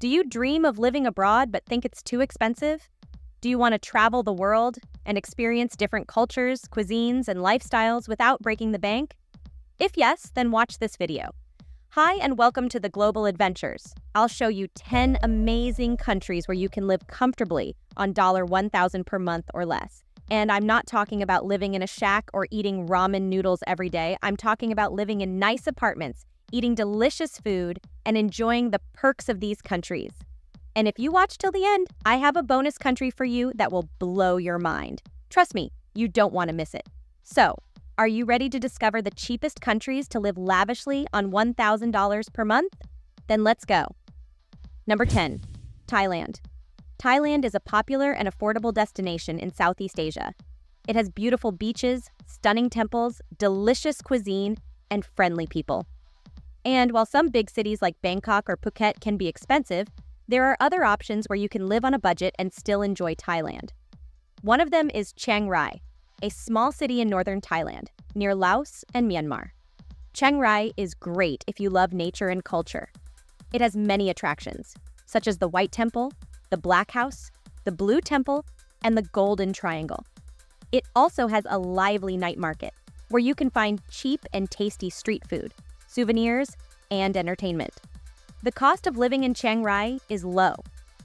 Do you dream of living abroad but think it's too expensive? Do you want to travel the world and experience different cultures, cuisines, and lifestyles without breaking the bank? If yes, then watch this video. Hi and welcome to The Global Adventures. I'll show you 10 amazing countries where you can live comfortably on $1,000 per month or less. And I'm not talking about living in a shack or eating ramen noodles every day. I'm talking about living in nice apartments, eating delicious food, and enjoying the perks of these countries. And if you watch till the end, I have a bonus country for you that will blow your mind. Trust me, you don't want to miss it. So, are you ready to discover the cheapest countries to live lavishly on $1,000 per month? Then let's go. Number 10, Thailand. Thailand is a popular and affordable destination in Southeast Asia. It has beautiful beaches, stunning temples, delicious cuisine, and friendly people. And while some big cities like Bangkok or Phuket can be expensive, there are other options where you can live on a budget and still enjoy Thailand. One of them is Chiang Rai, a small city in northern Thailand, near Laos and Myanmar. Chiang Rai is great if you love nature and culture. It has many attractions, such as the White Temple, the Black House, the Blue Temple, and the Golden Triangle. It also has a lively night market, where you can find cheap and tasty street food, souvenirs, and entertainment. The cost of living in Chiang Rai is low.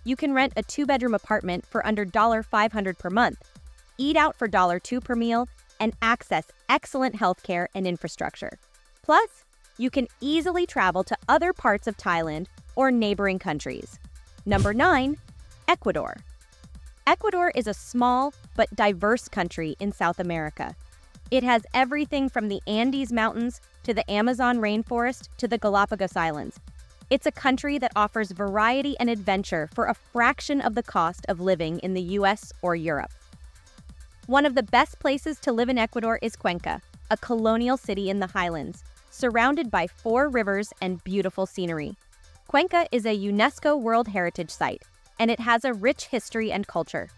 You can rent a two-bedroom apartment for under $500 per month, eat out for $2 per meal, and access excellent healthcare and infrastructure. Plus, you can easily travel to other parts of Thailand or neighboring countries. Number 9, Ecuador. Ecuador is a small but diverse country in South America. It has everything from the Andes Mountains to the Amazon rainforest to the Galapagos Islands. It's a country that offers variety and adventure for a fraction of the cost of living in the US or Europe. One of the best places to live in Ecuador is Cuenca, a colonial city in the highlands, surrounded by four rivers and beautiful scenery. Cuenca is a UNESCO World Heritage Site, and it has a rich history and culture.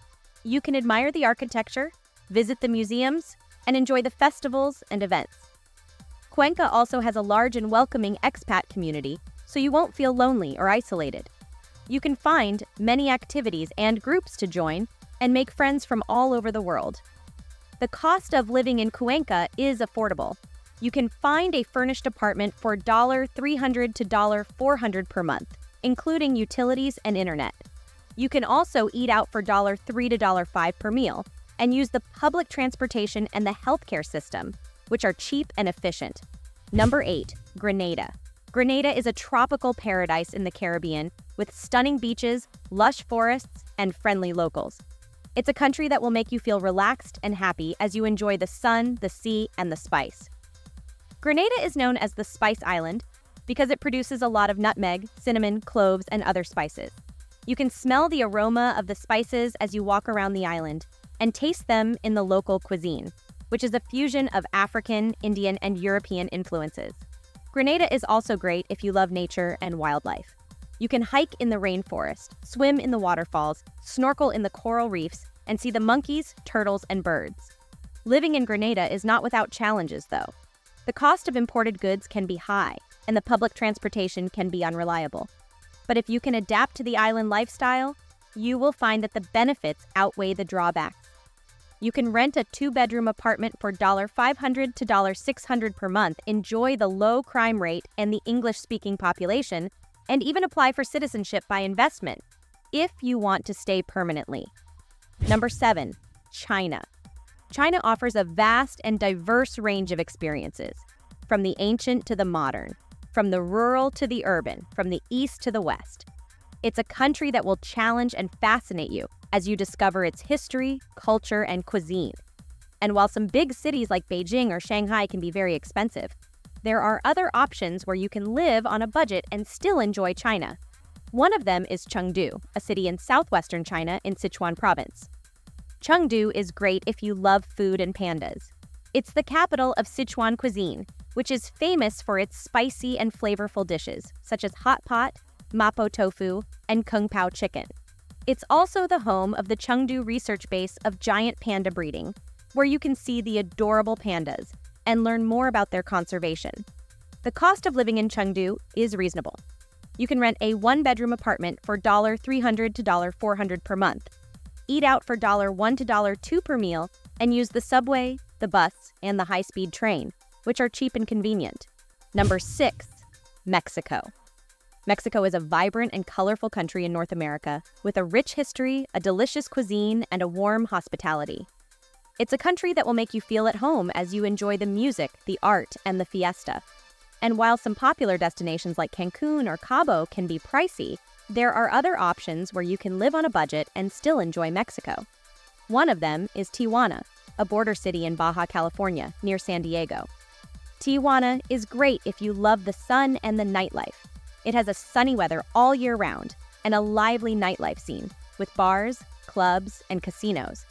You can admire the architecture, visit the museums, and enjoy the festivals and events. Cuenca also has a large and welcoming expat community, so you won't feel lonely or isolated. You can find many activities and groups to join and make friends from all over the world. The cost of living in Cuenca is affordable. You can find a furnished apartment for $300 to $400 per month, including utilities and internet. You can also eat out for $3 to $5 per meal and use the public transportation and the healthcare system, which are cheap and efficient. Number 8, Grenada. Grenada is a tropical paradise in the Caribbean with stunning beaches, lush forests, and friendly locals. It's a country that will make you feel relaxed and happy as you enjoy the sun, the sea, and the spice. Grenada is known as the Spice Island because it produces a lot of nutmeg, cinnamon, cloves, and other spices. You can smell the aroma of the spices as you walk around the island and taste them in the local cuisine, which is a fusion of African, Indian, and European influences. Grenada is also great if you love nature and wildlife. You can hike in the rainforest, swim in the waterfalls, snorkel in the coral reefs, and see the monkeys, turtles, and birds. Living in Grenada is not without challenges, though. The cost of imported goods can be high, and the public transportation can be unreliable. But if you can adapt to the island lifestyle, you will find that the benefits outweigh the drawbacks. You can rent a two-bedroom apartment for $500 to $600 per month, enjoy the low crime rate and the English-speaking population, and even apply for citizenship by investment if you want to stay permanently. Number 7, China. China offers a vast and diverse range of experiences, from the ancient to the modern, from the rural to the urban, from the east to the west. It's a country that will challenge and fascinate you as you discover its history, culture, and cuisine. And while some big cities like Beijing or Shanghai can be very expensive, there are other options where you can live on a budget and still enjoy China. One of them is Chengdu, a city in southwestern China in Sichuan province. Chengdu is great if you love food and pandas. It's the capital of Sichuan cuisine, which is famous for its spicy and flavorful dishes, such as hot pot, mapo tofu, and kung pao chicken. It's also the home of the Chengdu research base of giant panda breeding, where you can see the adorable pandas and learn more about their conservation. The cost of living in Chengdu is reasonable. you can rent a one-bedroom apartment for $300 to $400 per month, eat out for $1 to $2 per meal, and use the subway, the bus, and the high-speed train, which are cheap and convenient. Number 6. Mexico. Mexico is a vibrant and colorful country in North America, with a rich history, a delicious cuisine, and a warm hospitality. It's a country that will make you feel at home as you enjoy the music, the art, and the fiesta. And while some popular destinations like Cancun or Cabo can be pricey, there are other options where you can live on a budget and still enjoy Mexico. One of them is Tijuana, a border city in Baja California, near San Diego. Tijuana is great if you love the sun and the nightlife. It has a sunny weather all year round and a lively nightlife scene with bars, clubs, and casinos.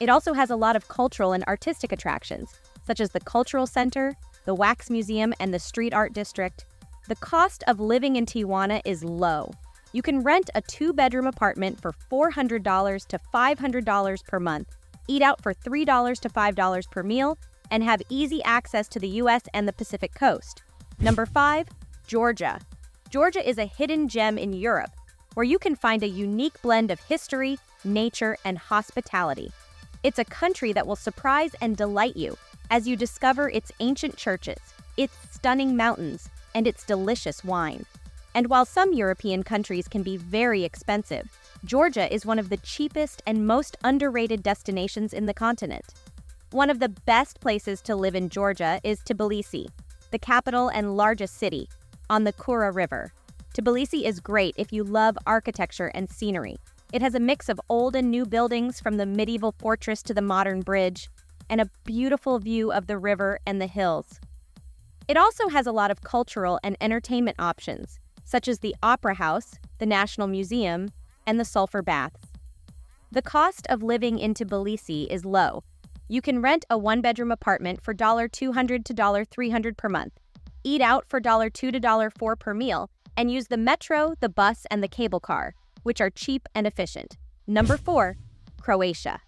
It also has a lot of cultural and artistic attractions, such as the Cultural Center, the Wax Museum, and the Street Art District. The cost of living in Tijuana is low. You can rent a two-bedroom apartment for $400 to $500 per month, eat out for $3 to $5 per meal, and have easy access to the U.S. and the Pacific Coast. Number 5. Georgia. Georgia is a hidden gem in Europe, where you can find a unique blend of history, nature, and hospitality. It's a country that will surprise and delight you as you discover its ancient churches, its stunning mountains, and its delicious wine. And while some European countries can be very expensive, Georgia is one of the cheapest and most underrated destinations in the continent. One of the best places to live in Georgia is Tbilisi, the capital and largest city, on the Kura River. Tbilisi is great if you love architecture and scenery. It has a mix of old and new buildings, from the medieval fortress to the modern bridge, and a beautiful view of the river and the hills. It also has a lot of cultural and entertainment options, such as the Opera House, the National Museum, and the Sulphur Baths. The cost of living in Tbilisi is low. You can rent a one-bedroom apartment for $200 to $300 per month, eat out for $2 to $4 per meal, and use the metro, the bus, and the cable car, which are cheap and efficient. Number 4. Croatia.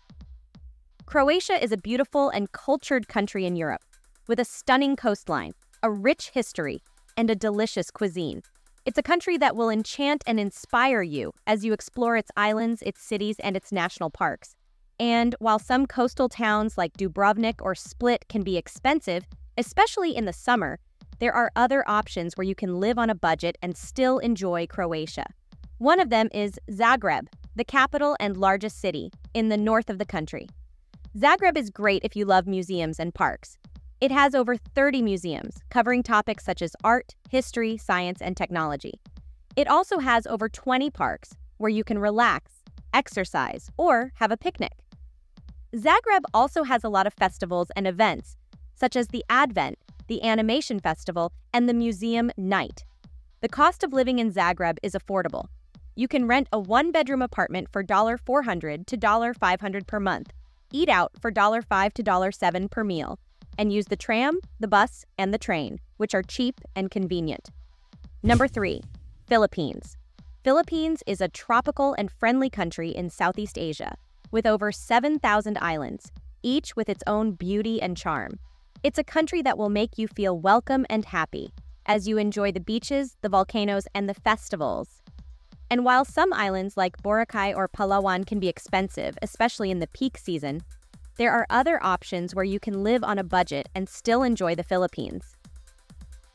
Croatia is a beautiful and cultured country in Europe, with a stunning coastline, a rich history, and a delicious cuisine. It's a country that will enchant and inspire you as you explore its islands, its cities, and its national parks. And while some coastal towns like Dubrovnik or Split can be expensive, especially in the summer, there are other options where you can live on a budget and still enjoy Croatia. One of them is Zagreb, the capital and largest city in the north of the country. Zagreb is great if you love museums and parks. It has over 30 museums covering topics such as art, history, science, and technology. It also has over 20 parks where you can relax, exercise, or have a picnic. Zagreb also has a lot of festivals and events, such as the Advent, the Animation Festival, and the Museum Night. The cost of living in Zagreb is affordable. You can rent a one-bedroom apartment for $400 to $500 per month, eat out for $5 to $7 per meal, and use the tram, the bus, and the train, which are cheap and convenient. Number 3. Philippines. Philippines is a tropical and friendly country in Southeast Asia, with over 7,000 islands, each with its own beauty and charm. It's a country that will make you feel welcome and happy as you enjoy the beaches, the volcanoes, and the festivals. And while some islands like Boracay or Palawan can be expensive, especially in the peak season, there are other options where you can live on a budget and still enjoy the Philippines.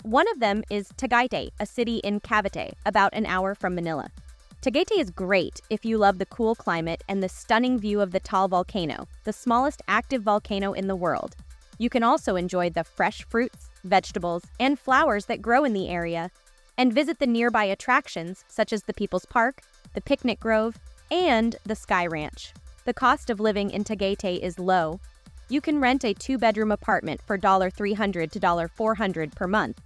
One of them is Tagaytay, a city in Cavite, about an hour from Manila. Tagaytay is great if you love the cool climate and the stunning view of the Taal volcano, the smallest active volcano in the world. You can also enjoy the fresh fruits, vegetables, and flowers that grow in the area, and visit the nearby attractions such as the People's Park, the Picnic Grove, and the Sky Ranch. The cost of living in Tagaytay is low. You can rent a two-bedroom apartment for $300 to $400 per month,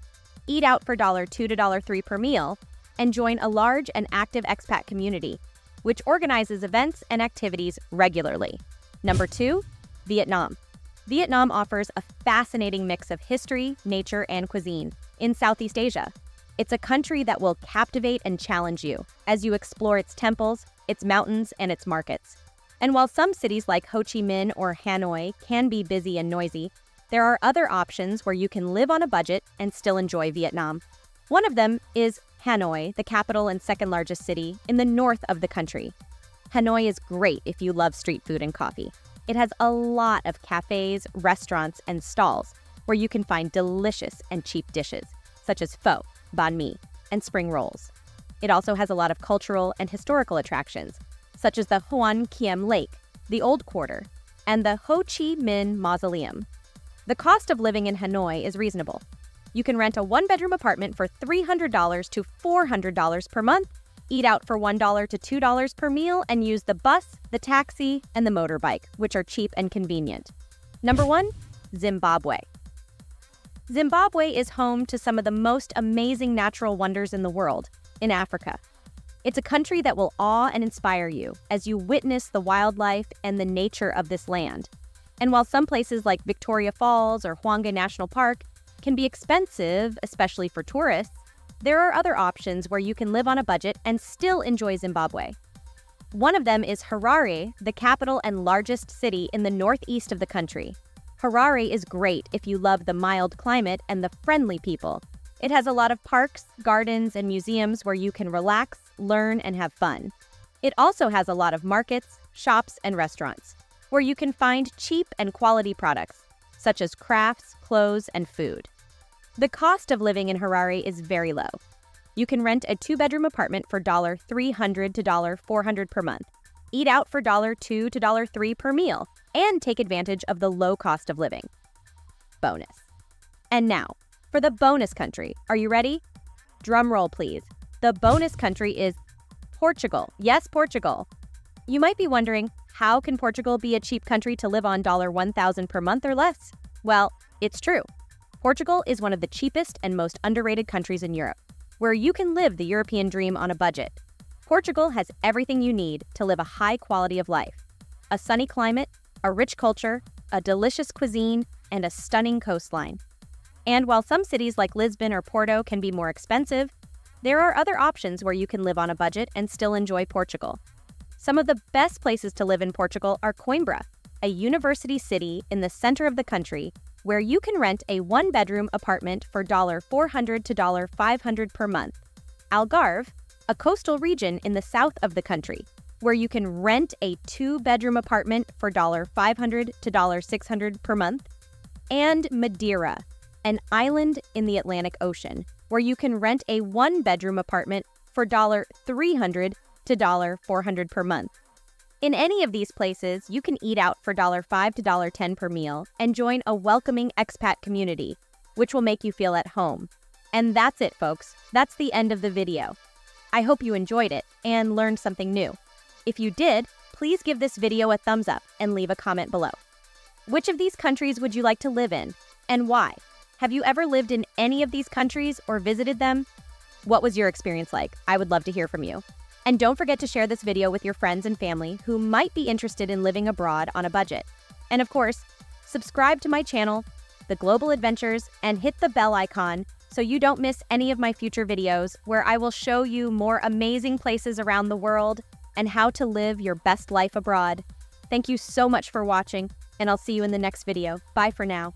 eat out for $2 to $3 per meal, and join a large and active expat community, which organizes events and activities regularly. Number 2. Vietnam. Vietnam offers a fascinating mix of history, nature, and cuisine in Southeast Asia. It's a country that will captivate and challenge you as you explore its temples, its mountains, and its markets. And while some cities like Ho Chi Minh or Hanoi can be busy and noisy, there are other options where you can live on a budget and still enjoy Vietnam. One of them is Hanoi, the capital and second largest city, in the north of the country. Hanoi is great if you love street food and coffee. It has a lot of cafes, restaurants, and stalls where you can find delicious and cheap dishes, such as pho, banh mi, and spring rolls. It also has a lot of cultural and historical attractions, such as the Hoan Kiam Lake, the Old Quarter, and the Ho Chi Minh Mausoleum. The cost of living in Hanoi is reasonable. You can rent a one-bedroom apartment for $300 to $400 per month, eat out for $1 to $2 per meal, and use the bus, the taxi, and the motorbike, which are cheap and convenient. Number 1. Zimbabwe. Zimbabwe is home to some of the most amazing natural wonders in the world, in Africa. It's a country that will awe and inspire you as you witness the wildlife and the nature of this land. And while some places like Victoria Falls or Hwanga National Park can be expensive, especially for tourists, there are other options where you can live on a budget and still enjoy Zimbabwe. One of them is Harare, the capital and largest city in the northeast of the country. Harare is great if you love the mild climate and the friendly people. It has a lot of parks, gardens, and museums where you can relax, learn, and have fun. It also has a lot of markets, shops, and restaurants where you can find cheap and quality products, such as crafts, clothes, and food. The cost of living in Harare is very low. You can rent a two-bedroom apartment for $300 to $400 per month, eat out for $2 to $3 per meal, and take advantage of the low cost of living. Bonus. And now, for the bonus country. Are you ready? Drum roll, please. The bonus country is Portugal. Yes, Portugal. You might be wondering, how can Portugal be a cheap country to live on $1,000 per month or less? Well, it's true. Portugal is one of the cheapest and most underrated countries in Europe, where you can live the European dream on a budget. Portugal has everything you need to live a high quality of life: a sunny climate, a rich culture, a delicious cuisine, and a stunning coastline. And while some cities like Lisbon or Porto can be more expensive, there are other options where you can live on a budget and still enjoy Portugal. Some of the best places to live in Portugal are Coimbra, a university city in the center of the country, where you can rent a one-bedroom apartment for $400 to $500 per month. Algarve, a coastal region in the south of the country, where you can rent a two-bedroom apartment for $500 to $600 per month. And Madeira, an island in the Atlantic Ocean, where you can rent a one-bedroom apartment for $300 to $400 per month. In any of these places, you can eat out for $5 to $10 per meal and join a welcoming expat community, which will make you feel at home. And that's it, folks. That's the end of the video. I hope you enjoyed it and learned something new. If you did, please give this video a thumbs up and leave a comment below. Which of these countries would you like to live in, and why? Have you ever lived in any of these countries or visited them? What was your experience like? I would love to hear from you. And don't forget to share this video with your friends and family who might be interested in living abroad on a budget. And of course, subscribe to my channel, The Global Adventures, and hit the bell icon so you don't miss any of my future videos, where I will show you more amazing places around the world and how to live your best life abroad. Thank you so much for watching, and I'll see you in the next video. Bye for now.